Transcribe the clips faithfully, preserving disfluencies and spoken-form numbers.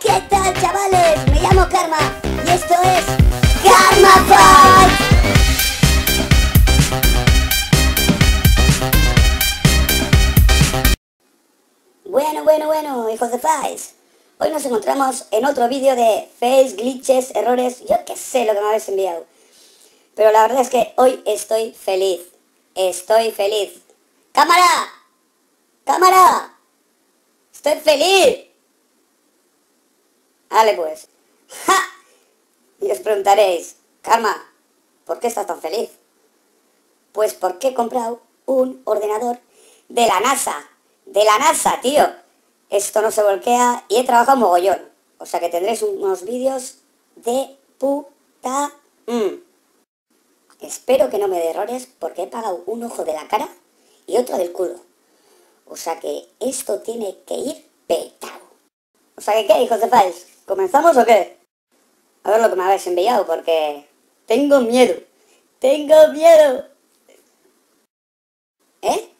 ¿Qué tal, chavales? Me llamo Karma y esto es KarmaFails. Bueno, bueno, bueno, hijos de Fails. Hoy nos encontramos en otro vídeo de fails, glitches, errores, yo qué sé lo que me habéis enviado. Pero la verdad es que hoy estoy feliz. Estoy feliz. ¡Cámara! ¡Cámara! ¡Estoy feliz! Vale, pues. ¡Ja! Y os preguntaréis, Karma, ¿por qué estás tan feliz? Pues porque he comprado un ordenador de la NASA. De la NASA, tío. Esto no se volquea y he trabajado mogollón. O sea que tendréis unos vídeos de puta... Mm. Espero que no me dé errores porque he pagado un ojo de la cara y otro del culo. O sea que esto tiene que ir petado. O sea que, ¿qué, hijos de Fails? ¿Comenzamos o qué? A ver lo que me habéis enviado, porque tengo miedo. ¡Tengo miedo! ¿Eh?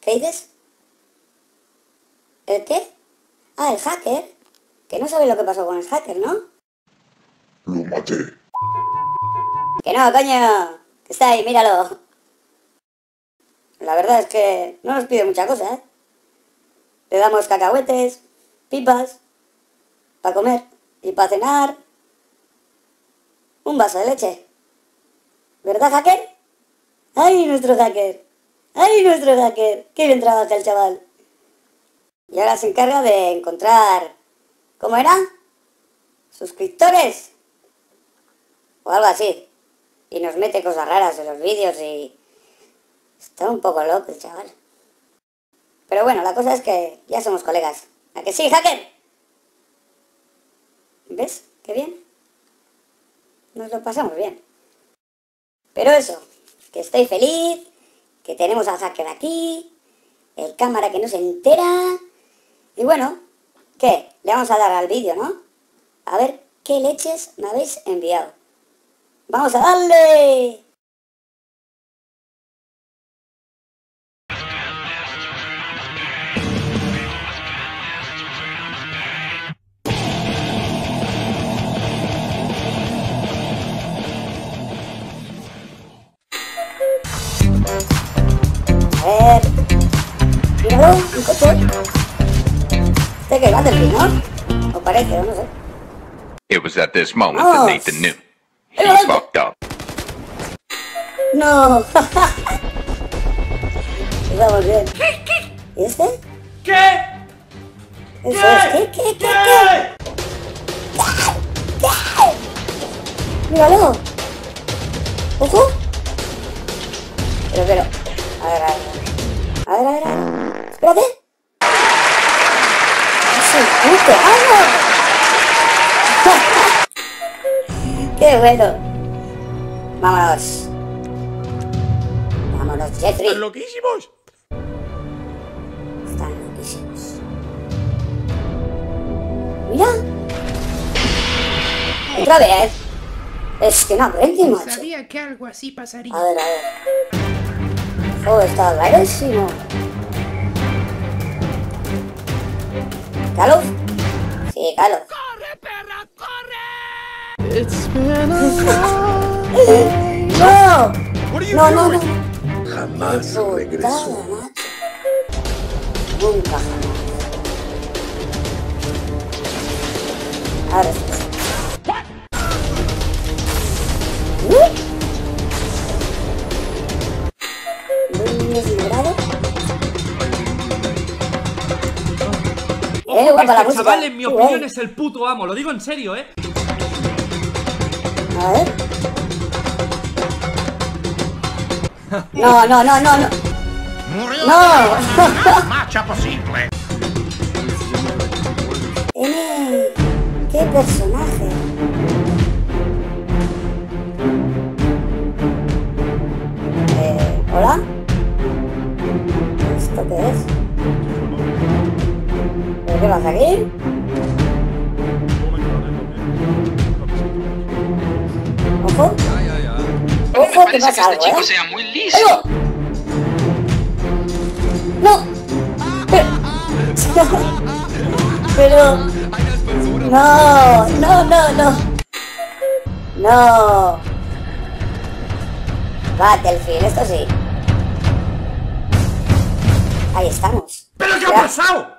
¿Qué dices? ¿El qué? Ah, el hacker. Que no sabéis lo que pasó con el hacker, ¿no? Lo maté. ¡Que no, coño! Que está ahí, míralo. La verdad es que no nos pide mucha cosa, ¿eh? Le damos cacahuetes, pipas, para comer y para cenar, un vaso de leche. ¿Verdad, hacker? ¡Ay, nuestro hacker! ¡Ay, nuestro hacker! ¡Qué bien trabaja el chaval! Y ahora se encarga de encontrar... ¿Cómo era? ¿Suscriptores? O algo así. Y nos mete cosas raras en los vídeos y... Está un poco loco el chaval. Pero bueno, la cosa es que ya somos colegas. ¿A que sí, hacker? ¿Ves? Qué bien. Nos lo pasamos bien. Pero eso, que estoy feliz, que tenemos al hacker aquí, el cámara que no se entera. Y bueno, ¿qué? Le vamos a dar al vídeo, ¿no? A ver qué leches me habéis enviado. ¡Vamos a darle! A ver... Míralo, un coche. Este que va del final, ¿no? O parece, o no sé. It was at this moment that Nathan knew. He's fucked up. No, jaja. Vamos bien. ¿Y este? ¿Qué? ¿Eso es? ¿Qué? ¿Qué? ¿Qué? ¿Qué? ¿Qué? Míralo. Ojo. Pero, pero... A ver, a ver. A ver, a ver, a ver. Espérate. ¡Es un puto amo! ¡Qué bueno! Vámonos. Vámonos, Jeffrey. ¡Están loquísimos! Están loquísimos. ¡Mira! ¡Otra vez! Es que no aprendí, macho. Sabía que algo así pasaría. A ver, a ver. Oh, está rarísimo. ¿Calo? Sí, Calo. ¡Corre, perra, corre! It's been a long... ¡No! No, no, no. Jamás regresó. Nunca jamás. Ahora sí. ¿Qué? Eh, guapa la música. Chaval, en mi opinión, es el puto amo, lo digo en serio, eh. A ver. No, no, no, no, no. Murió. No. Macha posible. Eh, qué personaje. Eh, hola. ¿Esto qué es? ¿Qué vas aquí? Ojo. Ojo, que pasa algo, ¿eh? Sea muy liso. ¡No! Pero... Pero... No, no, no, no. No. Battlefield, esto sí. Ahí estamos. ¿Pero qué ha pasado?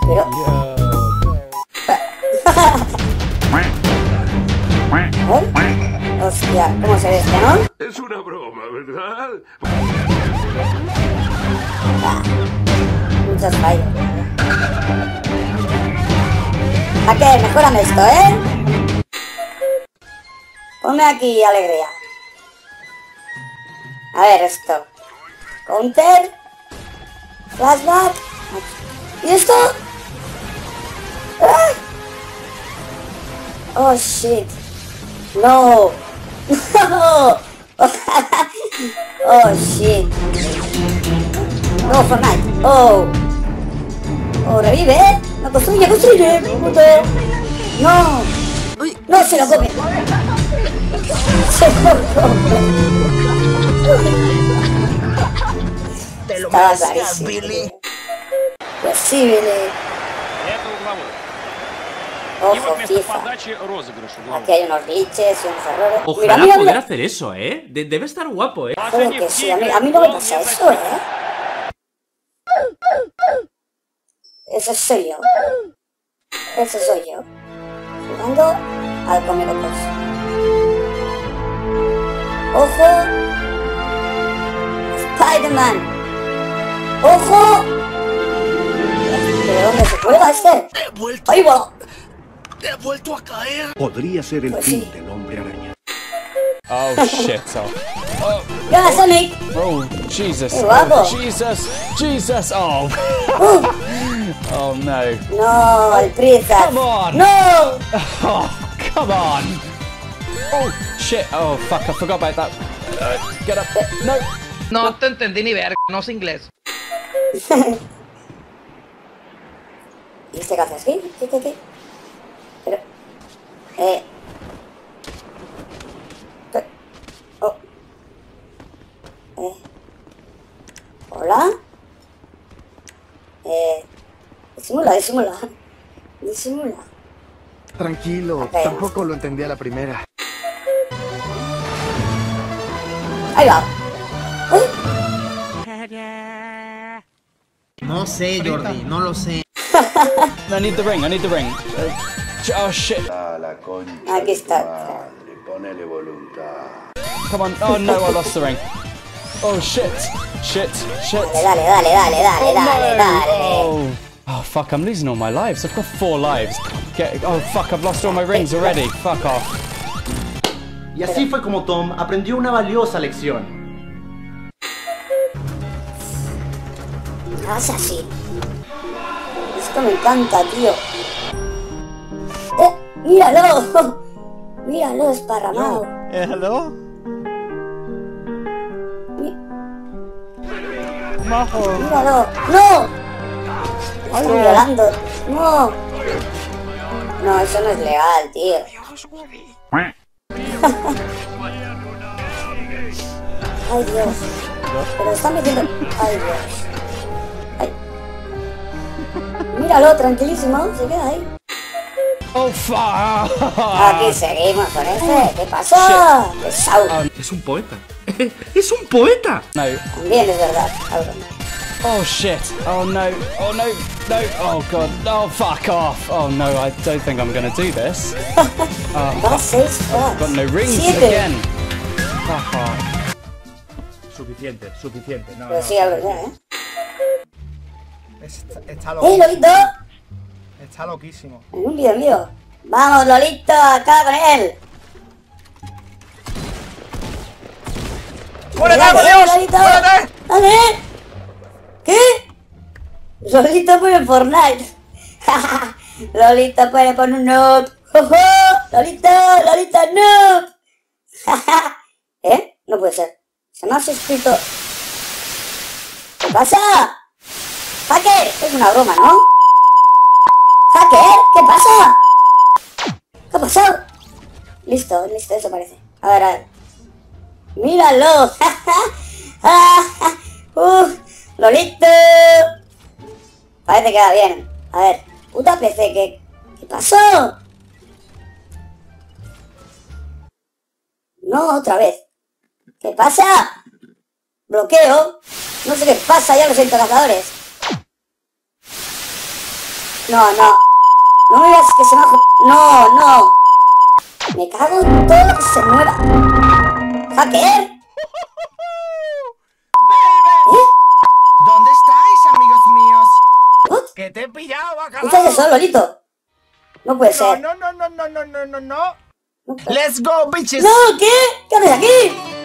Pero... ¿Eh? Hostia, ¿cómo se ve este, no? Es una broma, ¿verdad? Muchas fallas. ¿A qué? Mejórame esto, ¿eh? Ponme aquí alegría. A ver esto. Counter. Flashback. ¿Y esto? ¡Ah! Oh shit. No. No. Oh shit. No, Fortnite. Oh. Oh, revive. No construye, construye. Puto. No. No se lo come. Se lo come. Te lo mereces, Billy. Pues sí, Billy. Ojo, FIFA. Aquí hay unos glitches y unos errores. Ojalá mira, mira, poder mira. hacer eso, ¿eh? De debe estar guapo, ¿eh? Creo que sí. A mí, a mí no me pasa eso, ¿eh? Eso soy yo. Eso soy yo. Jugando al comelotos. Ojo. Spider-Man. Ojo. ¿De dónde se juega este? ¡Ahí va! ¡He vuelto a caer! Podría ser el pues fin sí. del hombre araña. Oh, shit. Oh. ¡Ya, Sonic! Oh, Jesus. ¡Qué guapo! Jesus, Jesus, oh. Uh. Oh, no. No, el prisa. Come on. No! Oh, come on. Oh, shit. Oh, fuck, I forgot about that. Uh, get up. No. No te entendí ni verga, no sé inglés. ¿Y este qué hace así? ¿Qué, qué, qué? Pero... Eh... Oh. Eh... ¿Hola? Eh... Disimula, disimula. Disimula. Tranquilo, okay. Tampoco lo entendí a la primera. Ahí va. ¿Eh? No sé, Jordi, no lo sé. I need the ring, I need the ring. Uh... Oh shit. Ah, la concha. Aquí está. Ponele voluntad. Come on. Oh no, I lost the ring. Oh shit. Shit. Shit. Dale, dale, dale, dale, dale, dale. Oh fuck, I'm losing all my lives. I've got four lives. Get... Oh fuck, I've lost all my rings already. Fuck off. Y así fue como Tom aprendió una valiosa lección. No es así. Esto me encanta, tío. ¡Míralo! ¡Míralo, esparramado! ¿Eh, hello? ¡Majo! ¡Míralo! ¡No! ¡Estoy violando! ¡No! No, eso no es legal, tío. ¡Ay, Dios! Pero están metiendo... ¡Ay, Dios! ¡Ay! ¡Míralo, tranquilísimo! Se queda ahí. Oh, fuck. Aquí seguimos con ese. ¿Qué pasó? Shit. Es un poeta. Es un poeta. No. También es verdad. Oh shit. Oh no. Oh no. No. Oh god. Oh fuck off. Oh no. I don't think I'm gonna do this. Oh, I've got no rings again. Fuck off. Suficiente. Suficiente. No. Pero sí, algo ya, ¿eh? Está loco. ¡Hey, Lolito! Está loquísimo. En un video mío. Vamos, Lolito, acaba con él. ¡Cúrate, Dios! Lolito. ¡Cúrate! A ver. ¿Qué? Lolito pone Fortnite. Lolito pone por un noob. Lolito, Lolito, noob. ¿Eh? No puede ser. Se me ha suscrito. ¿Qué pasa? Hacker, es una broma, ¿no? ¿Hacker? ¿Qué pasa? ¿Qué ha pasado? Listo, listo, eso parece. A ver, a ver. ¡Míralo! ¡Uh! ¡Lolito! Parece que va bien. A ver, puta P C que ¿Qué pasó? No, otra vez. ¿Qué pasa? Bloqueo. No sé qué pasa ya a los intercazadores. No, no. No me digas que se enoja. No, no. Me cago en todo lo que se mueva. ¿Hacker? ¿Eh? ¿Dónde estáis, amigos míos? ¿What? Que te he pillado, bacalao. ¿Qué haces eso, Lolito? No puede no, ser. No, no, no, no, no, no, no, no. ¿Let's go, bitches! ¡No! ¿Qué? ¿Qué haces aquí?